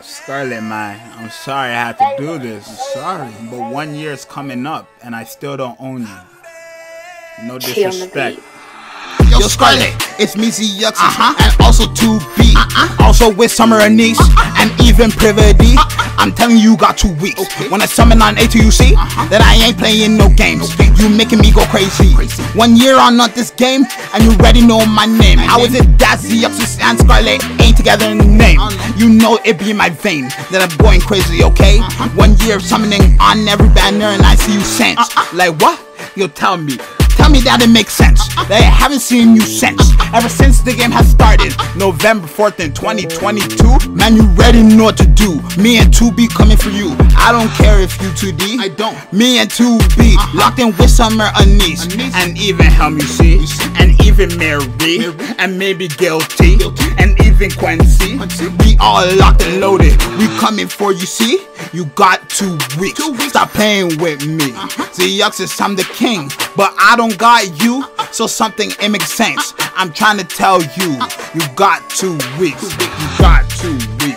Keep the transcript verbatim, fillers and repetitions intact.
Scarlet, man, I'm sorry I had to do this. I'm sorry, but one year is coming up and I still don't own you. No disrespect. Yo, Scarlet, it's Meezy Yuxi, uh-huh. and also two B, uh-uh. also with Summer Anise, uh-uh. and even Priva D. Uh-uh. I'm telling you, you got two weeks. Okay. When I summon on A two U C, uh-huh. that I ain't playing no games. Okay. You making me go crazy. crazy. One year on not this game, and you already know my name. My How name? is it that Zxous and Scarlet ain't together in the name? Uh -huh. You know it be in my vein that I'm going crazy, okay? Uh-huh. One year summoning on every banner, and I see you sense. Uh-uh. Like what? You'll tell me. Tell me that it makes sense. They haven't seen you since. Ever since the game has started, November fourth in twenty twenty-two. Man, you already know what to do. Me and two B coming for you. I don't care if you two D. I don't. Me and two B uh-huh. locked in with Summer Anise, Anise. and even help you see, and even Mary, Mary. and maybe guilty, guilty. and even Quincy. Quincy. We all locked and loaded. We coming for you. See, you got two weeks. Two weeks. Stop playing with me. Uh-huh. Zxous, I'm the king, but I don't. Got you, so something it makes sense. I'm trying to tell you, you got two weeks. You got two weeks.